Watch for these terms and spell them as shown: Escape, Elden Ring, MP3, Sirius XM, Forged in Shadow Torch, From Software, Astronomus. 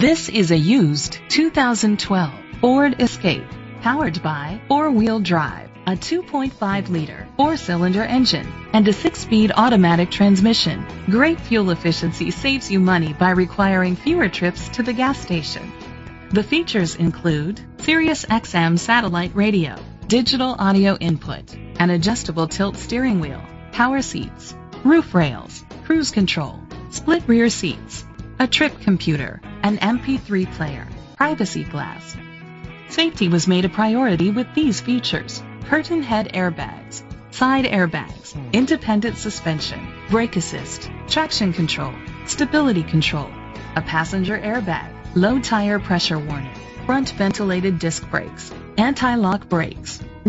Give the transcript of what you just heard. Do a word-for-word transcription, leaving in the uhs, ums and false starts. This is a used two thousand twelve Ford Escape, powered by four-wheel drive, a two point five liter four-cylinder engine, and a six-speed automatic transmission. Great fuel efficiency saves you money by requiring fewer trips to the gas station. The features include Sirius X M satellite radio, digital audio input, an adjustable tilt steering wheel, power seats, roof rails, cruise control, split rear seats, a trip computer, an M P three player, privacy glass. Safety was made a priority with these features: curtain head airbags, side airbags, independent suspension, brake assist, traction control, stability control, a passenger airbag, low tire pressure warning, front ventilated disc brakes, anti-lock brakes.